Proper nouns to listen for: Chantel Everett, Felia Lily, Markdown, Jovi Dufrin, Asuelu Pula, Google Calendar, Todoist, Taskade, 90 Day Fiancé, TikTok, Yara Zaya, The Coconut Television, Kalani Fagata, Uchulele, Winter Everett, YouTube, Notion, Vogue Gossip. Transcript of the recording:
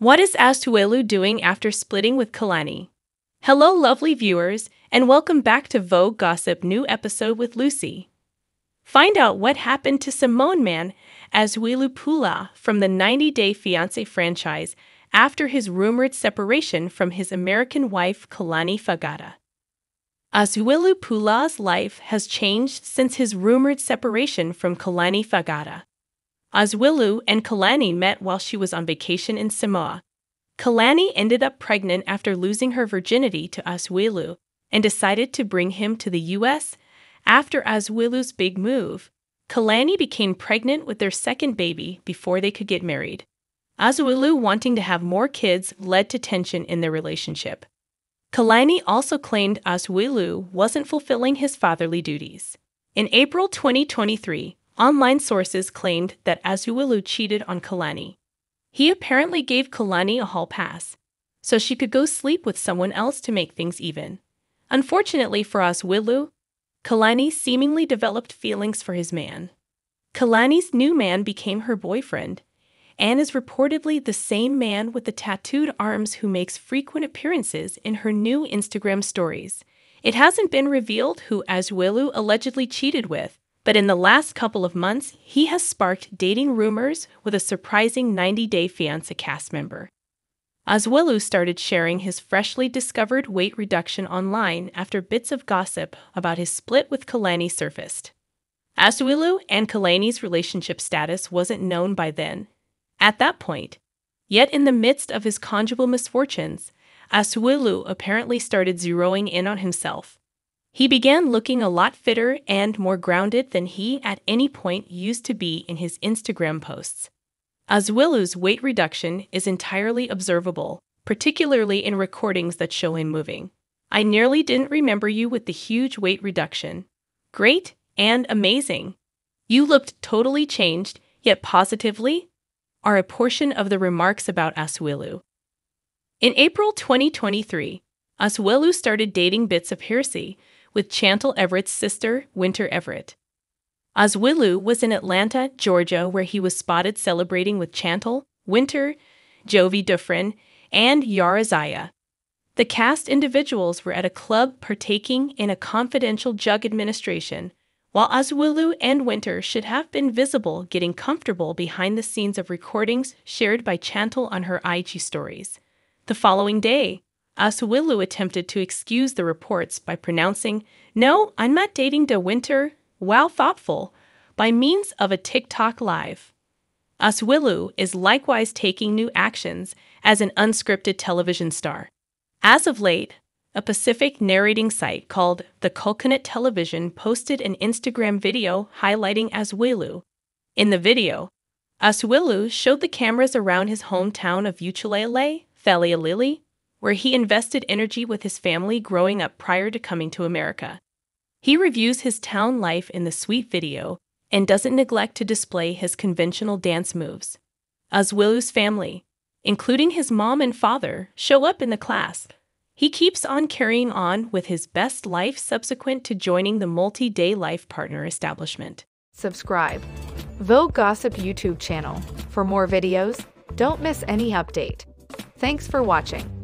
What is Asuelu doing after splitting with Kalani? Hello lovely viewers, and welcome back to Vogue Gossip new episode with Lucy. Find out what happened to Simone Man, Asuelu Pula, from the 90 Day Fiancé franchise after his rumored separation from his American wife Kalani Fagata. Asuelu Pula's life has changed since his rumored separation from Kalani Fagata. Asuelu and Kalani met while she was on vacation in Samoa. Kalani ended up pregnant after losing her virginity to Asuelu and decided to bring him to the U.S. After Asuelu's big move, Kalani became pregnant with their second baby before they could get married. Asuelu wanting to have more kids led to tension in their relationship. Kalani also claimed Asuelu wasn't fulfilling his fatherly duties. In April 2023, online sources claimed that Asuelu cheated on Kalani. He apparently gave Kalani a hall pass, so she could go sleep with someone else to make things even. Unfortunately for Asuelu, Kalani seemingly developed feelings for his man. Kalani's new man became her boyfriend, and is reportedly the same man with the tattooed arms who makes frequent appearances in her new Instagram stories. It hasn't been revealed who Asuelu allegedly cheated with, but in the last couple of months, he has sparked dating rumors with a surprising 90 Day Fiancé cast member. Asuelu started sharing his freshly discovered weight reduction online after bits of gossip about his split with Kalani surfaced. Asuelu and Kalani's relationship status wasn't known by then, at that point. Yet in the midst of his conjugal misfortunes, Asuelu apparently started zeroing in on himself. He began looking a lot fitter and more grounded than he at any point used to be in his Instagram posts. Asuelu's weight reduction is entirely observable, particularly in recordings that show him moving. "I nearly didn't remember you with the huge weight reduction. Great and amazing. You looked totally changed, yet positively," are a portion of the remarks about Asuelu. In April 2023, Asuelu started dating bits of heresy with Chantel Everett's sister, Winter Everett. Asuelu was in Atlanta, Georgia, where he was spotted celebrating with Chantel, Winter, Jovi Dufrin, and Yara Zaya. The cast individuals were at a club partaking in a confidential drug administration, while Asuelu and Winter should have been visible getting comfortable behind the scenes of recordings shared by Chantel on her IG stories. The following day, Asuelu attempted to excuse the reports by pronouncing, "No, I'm not dating De Winter, wow thoughtful," by means of a TikTok live. Asuelu is likewise taking new actions as an unscripted television star. As of late, a Pacific narrating site called The Coconut Television posted an Instagram video highlighting Asuelu. In the video, Asuelu showed the cameras around his hometown of Uchulele, Felia Lily, where he invested energy with his family growing up prior to coming to America. He reviews his town life in the sweet video and doesn't neglect to display his conventional dance moves. Asuelu's family, including his mom and father, show up in the class. He keeps on carrying on with his best life subsequent to joining the multi-day life partner establishment. Subscribe Vogue Gossip YouTube channel for more videos. Don't miss any update. Thanks for watching.